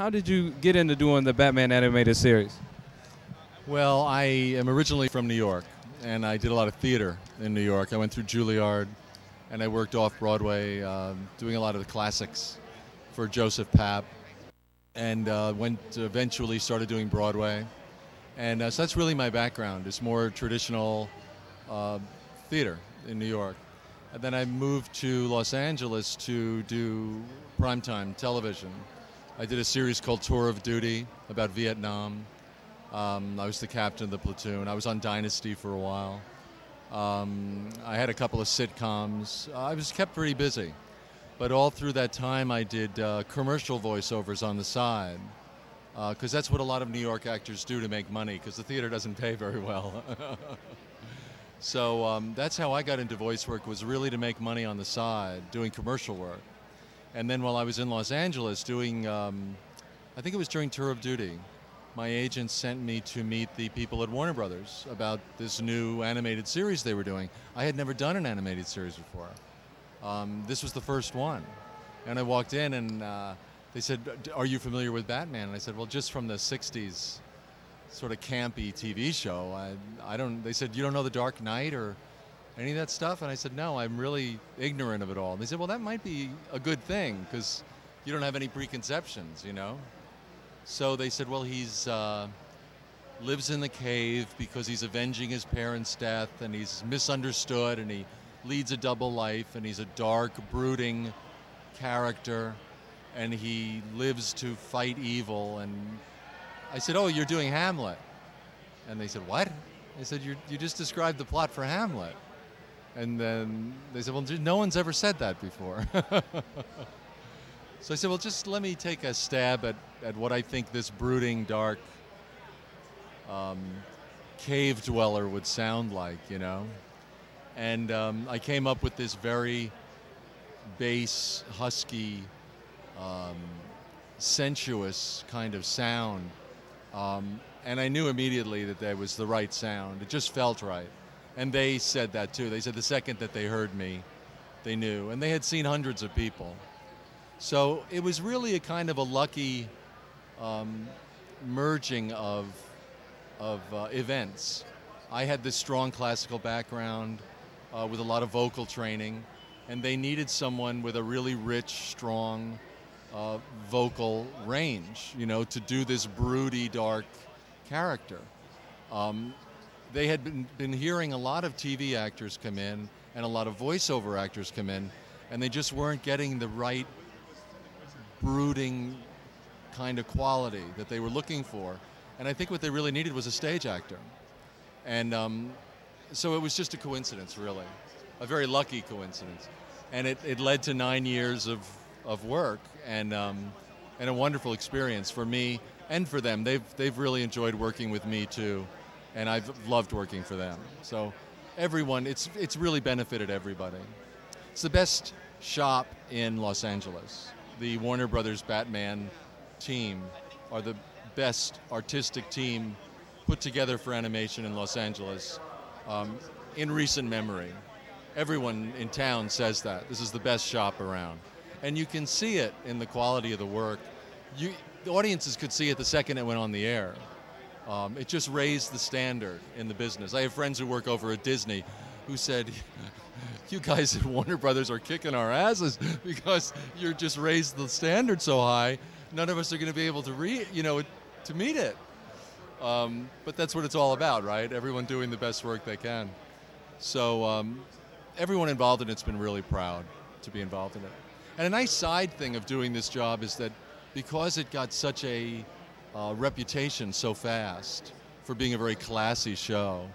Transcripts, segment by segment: How did you get into doing the Batman animated series? Well, I am originally from New York, and I did a lot of theater in New York. I went through Juilliard, and I worked off-Broadway, doing a lot of the classics for Joseph Papp, and eventually started doing Broadway. And so that's really my background. It's more traditional theater in New York. And then I moved to Los Angeles to do primetime television. I did a series called Tour of Duty about Vietnam. I was the captain of the platoon. I was on Dynasty for a while. I had a couple of sitcoms. I was kept pretty busy. But all through that time, I did commercial voiceovers on the side, because that's what a lot of New York actors do to make money, because the theater doesn't pay very well. So that's how I got into voice work, was really to make money on the side, doing commercial work. And then while I was in Los Angeles doing, I think it was during Tour of Duty, my agent sent me to meet the people at Warner Brothers about this new animated series they were doing. I had never done an animated series before. This was the first one. And I walked in and they said, "Are you familiar with Batman?" And I said, "Well, just from the 60s. Sort of campy TV show. I don't," they said, "You don't know The Dark Knight or any of that stuff?" And I said, "No, I'm really ignorant of it all." And they said, "Well, that might be a good thing, because you don't have any preconceptions, you know?" So they said, "Well, he's lives in the cave because he's avenging his parents' death, and he's misunderstood, and he leads a double life, and he's a dark, brooding character, and he lives to fight evil." And I said, "Oh, you're doing Hamlet." And they said, "What?" I said, you just described the plot for Hamlet." And then they said, "Well, no one's ever said that before." So I said, "Well, just let me take a stab at what I think this brooding, dark cave dweller would sound like, you know?" And I came up with this very bass, husky, sensuous kind of sound. And I knew immediately that that was the right sound. It just felt right. And they said that too. They said the second that they heard me, they knew. And they had seen hundreds of people. So it was really a kind of a lucky merging of events. I had this strong classical background with a lot of vocal training, and they needed someone with a really rich, strong vocal range, you know, to do this broody, dark character. They had been hearing a lot of TV actors come in and a lot of voiceover actors come in, and they just weren't getting the right brooding kind of quality that they were looking for. And I think what they really needed was a stage actor. And so it was just a coincidence, really, a very lucky coincidence. And it led to 9 years of work and a wonderful experience for me and for them. They've really enjoyed working with me too, and I've loved working for them. So everyone, it's really benefited everybody. It's the best shop in Los Angeles. The Warner Brothers Batman team are the best artistic team put together for animation in Los Angeles in recent memory. Everyone in town says that. This is the best shop around. And you can see it in the quality of the work. The audiences could see it the second it went on the air. It just raised the standard in the business. I have friends who work over at Disney who said, "You guys at Warner Brothers are kicking our asses because you're just raised the standard so high, none of us are going to be able to to meet it." But that's what it's all about, right? Everyone doing the best work they can. So everyone involved in it's been really proud to be involved in it. And a nice side thing of doing this job is that because it got such a reputation so fast for being a very classy show,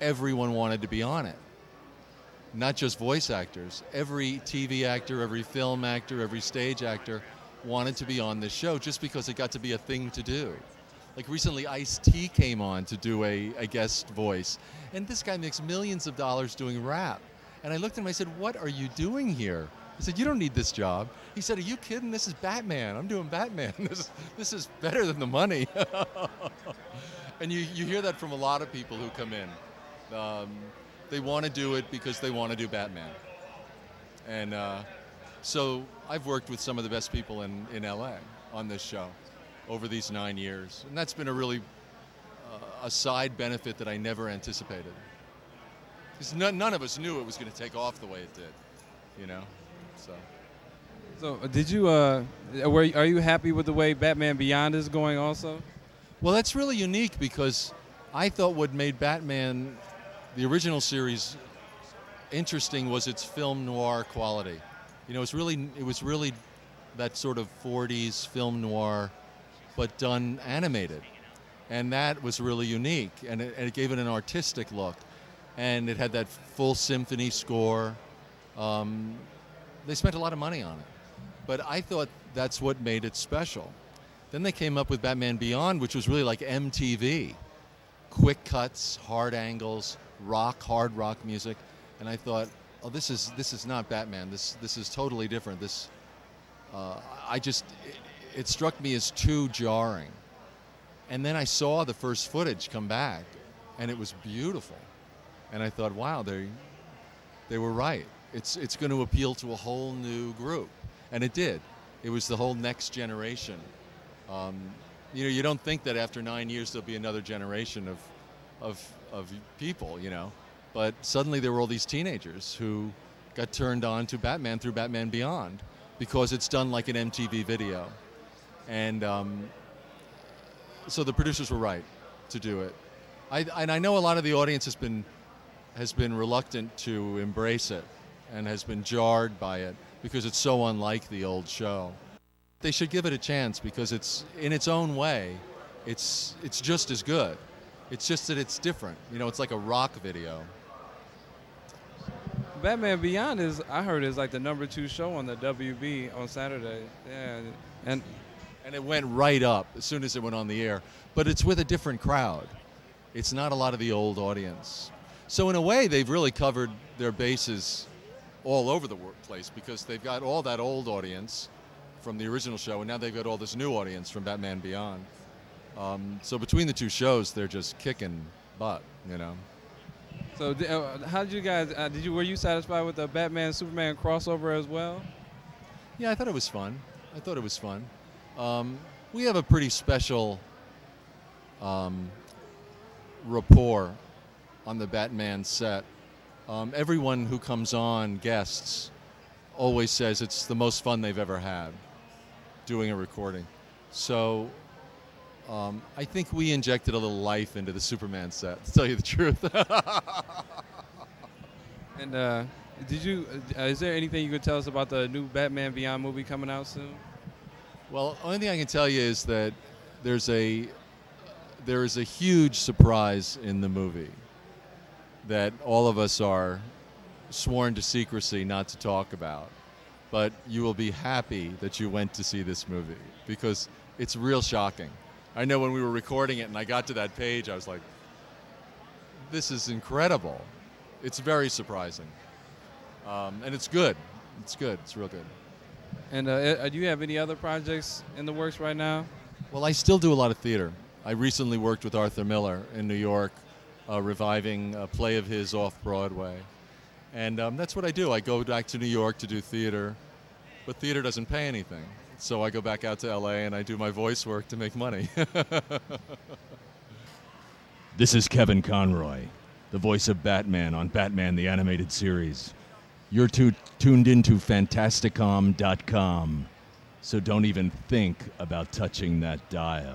everyone wanted to be on it. Not just voice actors. Every TV actor, every film actor, every stage actor wanted to be on this show just because it got to be a thing to do. Like recently, Ice-T came on to do a guest voice. And this guy makes millions of dollars doing rap. And I looked at him and I said, "What are you doing here?" I said, "You don't need this job." He said, "Are you kidding? This is Batman. I'm doing Batman. This is better than the money." And you hear that from a lot of people who come in. They want to do it because they want to do Batman. And so I've worked with some of the best people in L.A. on this show over these 9 years. And that's been a really a side benefit that I never anticipated. Because none of us knew it was going to take off the way it did, you know? So did you, are you happy with the way Batman Beyond is going also? Well, that's really unique because I thought what made Batman, the original series, interesting was its film noir quality. You know, it was really that sort of 40s film noir, but done animated. And that was really unique, and it gave it an artistic look. And it had that full symphony score. They spent a lot of money on it. But I thought that's what made it special. Then they came up with Batman Beyond, which was really like MTV. Quick cuts, hard angles, rock, hard rock music. And I thought, oh, this is not Batman. This is totally different. This, it struck me as too jarring. And then I saw the first footage come back, and it was beautiful. And I thought, wow, they were right. It's going to appeal to a whole new group. And it did. It was the whole next generation. You know, you don't think that after 9 years there'll be another generation of people, you know. But suddenly there were all these teenagers who got turned on to Batman through Batman Beyond because it's done like an MTV video. And so the producers were right to do it. And I know a lot of the audience has been reluctant to embrace it and has been jarred by it because it's so unlike the old show. They should give it a chance because it's, in its own way, it's just as good. It's just that it's different. You know, it's like a rock video. Batman Beyond is, I heard, is like the #2 show on the WB on Saturday. Yeah, and it went right up as soon as it went on the air. But it's with a different crowd. It's not a lot of the old audience. So in a way, they've really covered their bases all over the workplace because they've got all that old audience from the original show, and now they've got all this new audience from Batman Beyond. So between the two shows, they're just kicking butt, you know. So how did you guys, were you satisfied with the Batman-Superman crossover as well? Yeah, I thought it was fun. We have a pretty special rapport on the Batman set. Everyone who comes on, guests, always says it's the most fun they've ever had doing a recording. So I think we injected a little life into the Superman set, to tell you the truth. And is there anything you could tell us about the new Batman Beyond movie coming out soon? Well, only thing I can tell you is that there is a huge surprise in the movie that all of us are sworn to secrecy not to talk about, but you will be happy that you went to see this movie because it's real shocking. I know when we were recording it and I got to that page, I was like, this is incredible. It's very surprising. And it's good. It's good. It's real good. And do you have any other projects in the works right now? Well, I still do a lot of theater. I recently worked with Arthur Miller in New York, reviving a play of his off-Broadway. And that's what I do. I go back to New York to do theater, but theater doesn't pay anything. So I go back out to LA and I do my voice work to make money. This is Kevin Conroy, the voice of Batman on Batman the Animated Series. You're tuned into fantasticom.com, so don't even think about touching that dial.